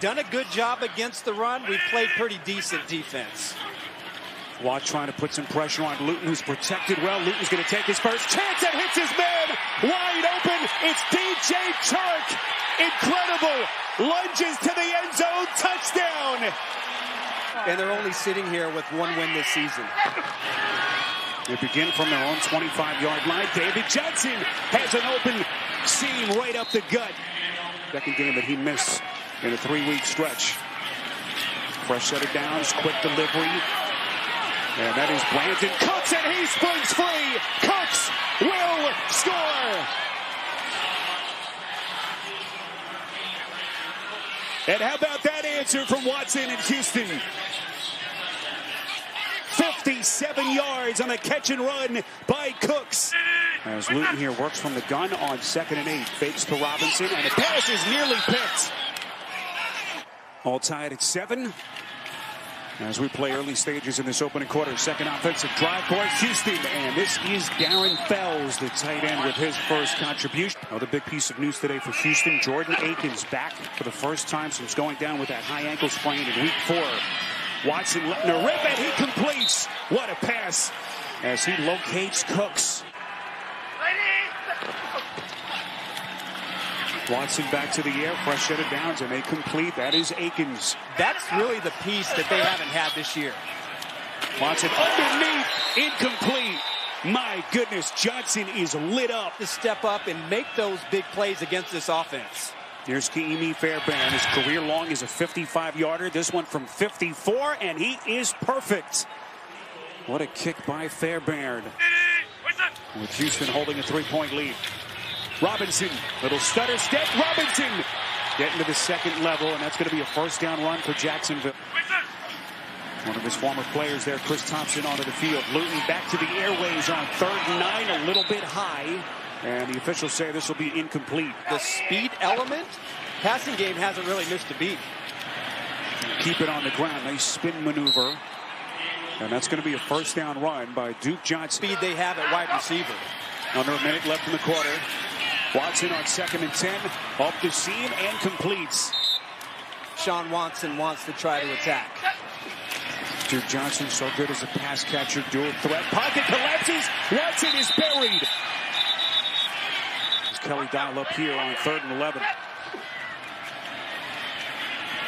done a good job against the run. We've played pretty decent defense. Watt trying to put some pressure on Luton, who's protected well. Luton's going to take his first chance and hits his man. Wide open, it's DJ Chark. Incredible. Lunges to the end zone. Touchdown. And they're only sitting here with one win this season. They begin from their own 25-yard line. David Johnson has an open seam right up the gut. Second game that he missed in a three-week stretch. Fresh set of downs, quick delivery. And that is Brandon Cooks, and he springs free. Cooks will score. And how about that answer from Watson in Houston? 57 yards on a catch and run by Cooks. As Luton here works from the gun on 2nd and 8. Fakes to Robinson, and the pass is nearly picked. All tied at 7. As we play early stages in this opening quarter, second offensive drive for Houston. And this is Darren Fells, the tight end, with his first contribution. Another big piece of news today for Houston. Jordan Akins back for the first time since going down with that high ankle sprain in week 4. Watson letting her rip, and he completes. What a pass as he locates Cooks. Watson back to the air, fresh set of downs, and they complete. That is Akins. That's really the piece that they haven't had this year. Watson underneath, incomplete. My goodness, Johnson is lit up. To step up and make those big plays against this offense. Here's Kaimi Fairbairn. His career long is a 55-yarder. This one from 54, and he is perfect. What a kick by Fairbairn. With Houston holding a 3-point lead. Robinson, little stutter step. Robinson getting to the second level, and that's going to be a first down run for Jacksonville. One of his former players there, Chris Thompson, onto the field. Luton back to the airways on 3rd and 9, a little bit high. And the officials say this will be incomplete. The speed element, passing game hasn't really missed a beat. Keep it on the ground. Nice spin maneuver. And that's going to be a first down run by Duke Johnson. Speed they have at wide receiver. Under a minute left in the quarter. Watson on 2nd and 10, up the seam and completes. Sean Watson wants to try to attack. Duke Johnson so good as a pass catcher, dual threat. Pocket collapses, Watson is buried. It's Kelly Dial up here on 3rd and 11.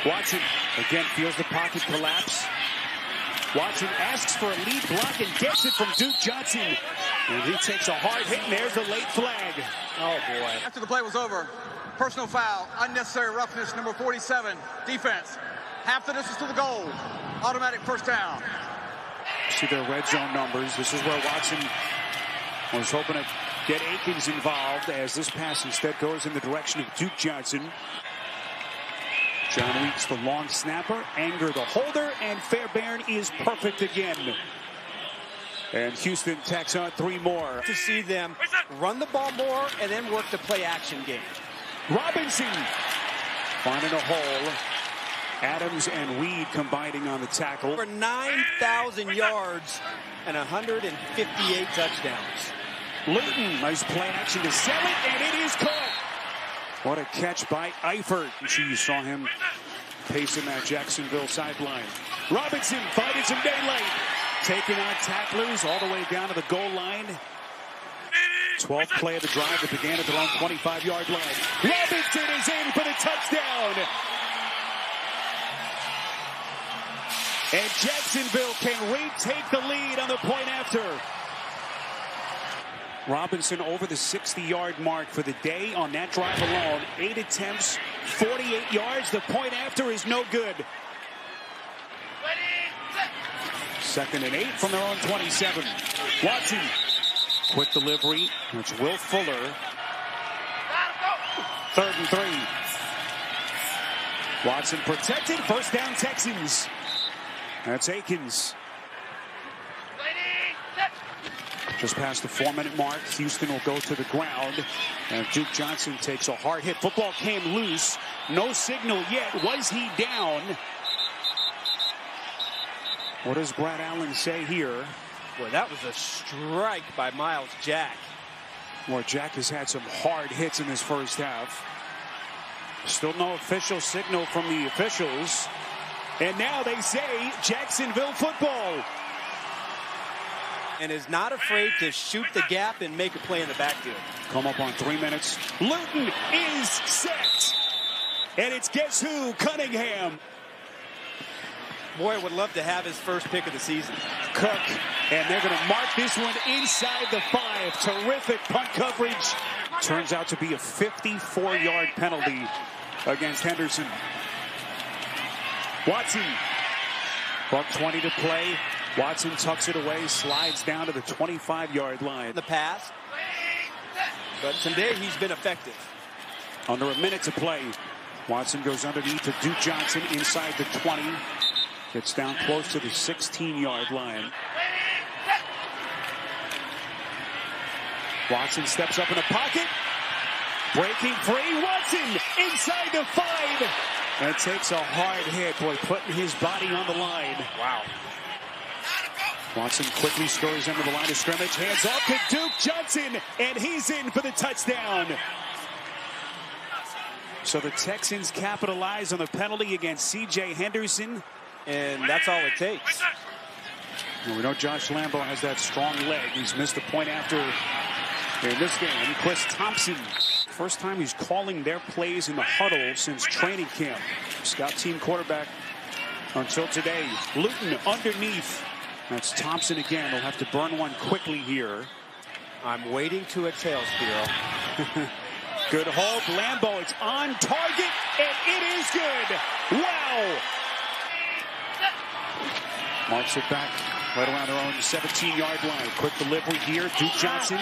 Watson again feels the pocket collapse. Watson asks for a lead block and gets it from Duke Johnson. And he takes a hard hit, and there's the late flag. Oh, boy. After the play was over, personal foul, unnecessary roughness, number 47, defense. Half the distance to the goal, automatic first down. See their red zone numbers. This is where Watson was hoping to get Akins involved, as this pass instead goes in the direction of Duke Johnson. John Weeks, the long snapper, Anger, the holder, and Fairbairn is perfect again. And Houston tacks on 3 more. To see them run the ball more and then work the play action game. Robinson finding a hole. Adams and Weed combining on the tackle. Over 9,000 yards and 158 touchdowns. Luton, nice play action to sell it, and it is caught. What a catch by Eifert. You saw him pacing that Jacksonville sideline. Robinson finding some daylight. Taking on tacklers all the way down to the goal line. 12th play of the drive that began at their own 25-yard line. Robinson is in for the touchdown. And Jacksonville can retake the lead on the point after. Robinson over the 60-yard mark for the day on that drive alone. 8 attempts, 48 yards. The point after is no good. 2nd and 8 from their own 27. Watson, quick delivery. It's Will Fuller. 3rd and 3. Watson protected. First down, Texans. That's Akins. Just past the 4-minute mark, Houston will go to the ground. And Duke Johnson takes a hard hit. Football came loose. No signal yet. Was he down? What does Brad Allen say here? Boy, that was a strike by Miles Jack. Well, Jack has had some hard hits in this first half. Still no official signal from the officials. And now they say Jacksonville football. And is not afraid to shoot the gap and make a play in the backfield. Come up on 3 minutes. Luton is sacked. And it's guess who? Cunningham. Boy, would love to have his first pick of the season. Cook. And they're going to mark this one inside the 5. Terrific punt coverage. Turns out to be a 54-yard penalty against Henderson. Watson. Buck 20 to play. Watson tucks it away, slides down to the 25-yard line. The pass. But today he's been effective. Under a minute to play. Watson goes underneath to Duke Johnson inside the 20. Gets down close to the 16-yard line. Watson steps up in the pocket. Breaking free. Watson inside the 5. That takes a hard hit. Boy, putting his body on the line. Wow. Watson quickly scores under the line of scrimmage. Hands off to Duke Johnson, and he's in for the touchdown. So the Texans capitalize on the penalty against C.J. Henderson, and that's all it takes. Well, we know Josh Lambo has that strong leg. He's missed a point after in this game. Chris Thompson, first time he's calling their plays in the huddle since training camp. Scout team quarterback until today. Luton underneath. That's Thompson again. He'll have to burn one quickly here. I'm waiting to exhale, Spiro. Good hold. Lambo, it's on target, and it is good. Wow. Marks it back right around their own 17-yard line. Quick delivery here. Duke Johnson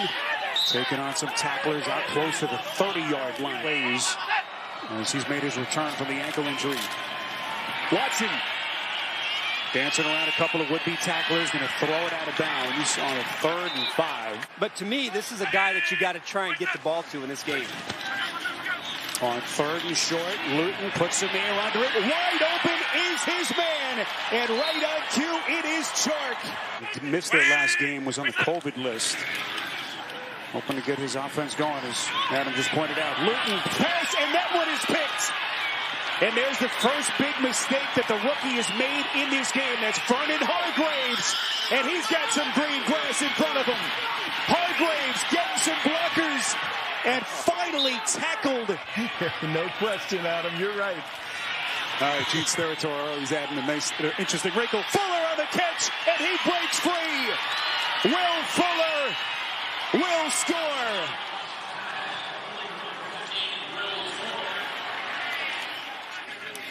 taking on some tacklers out close to the 30-yard line. Plays as he's made his return from the ankle injury. Watson. Dancing around a couple of would-be tacklers, going to throw it out of bounds on a 3rd and 5. But to me, this is a guy that you got to try and get the ball to in this game. On 3rd and short, Luton puts him there under it. Wide open is his man, and right on cue, it is Chark. Missed their last game, was on the COVID list. Hoping to get his offense going, as Adam just pointed out. Luton pass, and that one is picked. And there's the first big mistake that the rookie has made in this game. That's Vernon Hargreaves. And he's got some green grass in front of him. Hargreaves getting some blockers and finally tackled. No question, Adam. You're right. All right, Gene Steratore always adding a nice, interesting wrinkle. Fuller on the catch, and he breaks free. Will Fuller will score.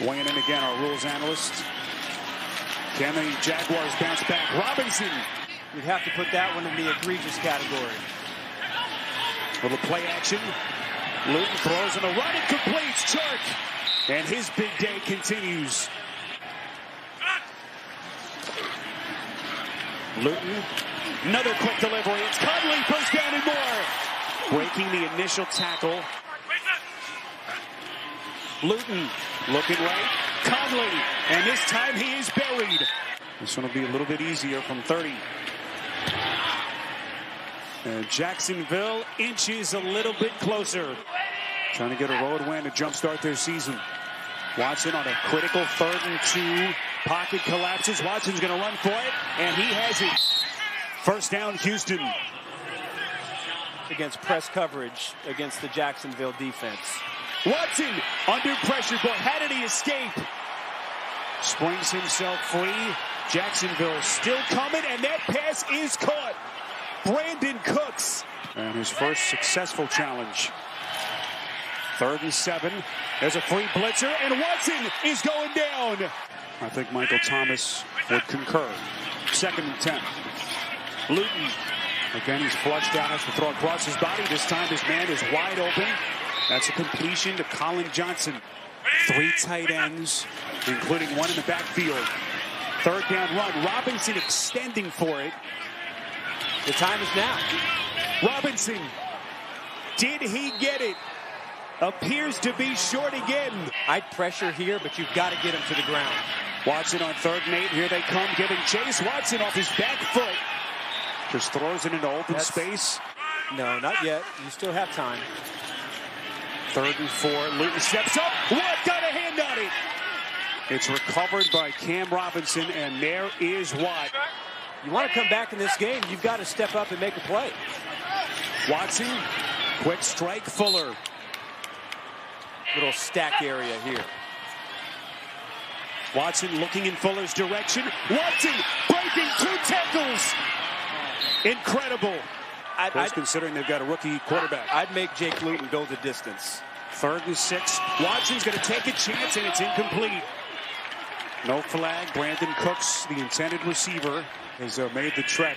Weighing in again, our rules analyst. Can the Jaguars bounce back? Robinson. You'd have to put that one in the egregious category. Little play action. Luton throws in a run and completes. Chark. And his big day continues. Luton. Another quick delivery. It's Conley. First down and more. Breaking the initial tackle. Luton. Looking right, Conley, and this time he is buried. This one will be a little bit easier from 30. And Jacksonville inches a little bit closer. Trying to get a road win to jumpstart their season. Watson on a critical 3rd and 2. Pocket collapses. Watson's going to run for it, and he has it. First down, Houston. Against press coverage against the Jacksonville defense. Watson under pressure, but how did he escape? Springs himself free. Jacksonville still coming, and that pass is caught. Brandon Cooks. And his first successful challenge. 3rd and 7. There's a free blitzer, and Watson is going down. I think Michael Thomas would concur. 2nd and 10. Luton. Again, he's flushed out. Has to throw across his body. This time his man is wide open. That's a completion to Colin Johnson. 3 tight ends, including one in the backfield. 3rd down run. Robinson extending for it. The time is now. Robinson. Did he get it? Appears to be short again. I'd pressure here, but you've got to get him to the ground. Watson on 3rd and 8. Here they come, giving chase. Watson off his back foot. Just throws it into open space. No, not yet. You still have time. 3rd and 4. Luton steps up. Watt got a hand on it. It's recovered by Cam Robinson, and there is Watt. You want to come back in this game, you've got to step up and make a play. Watson, quick strike, Fuller. Little stack area here. Watson looking in Fuller's direction. Watson breaking 2 tackles. Incredible. Of course, considering they've got a rookie quarterback. I'd make Jake Luton go the distance. 3rd and 6. Watson's going to take a chance, and it's incomplete. No flag. Brandon Cooks, the intended receiver, has made the trek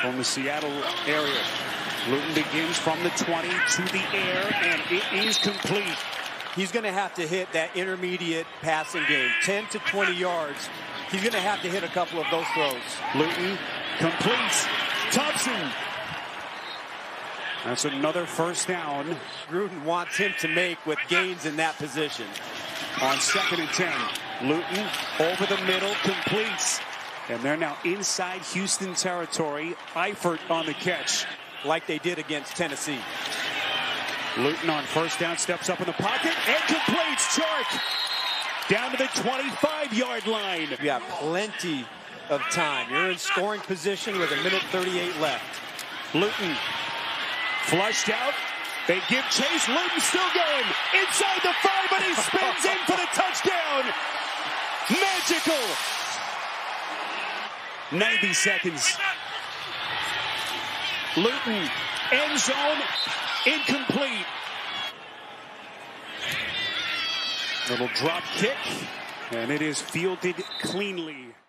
from the Seattle area. Luton begins from the 20 to the air, and it is complete. He's going to have to hit that intermediate passing game, 10 to 20 yards. He's going to have to hit a couple of those throws. Luton completes. Tubson. That's another 1st down. Gruden wants him to make with gains in that position. On 2nd and 10, Luton over the middle completes. And they're now inside Houston territory. Eifert on the catch, like they did against Tennessee. Luton on 1st down steps up in the pocket and completes. Chark down to the 25-yard line. You have plenty of time. You're in scoring position with 1:38 left. Luton flushed out. They give chase. Luton still going inside the 5, but he spins in for the touchdown. Magical. 90 seconds. Luton, end zone, incomplete. Little drop kick, and it is fielded cleanly.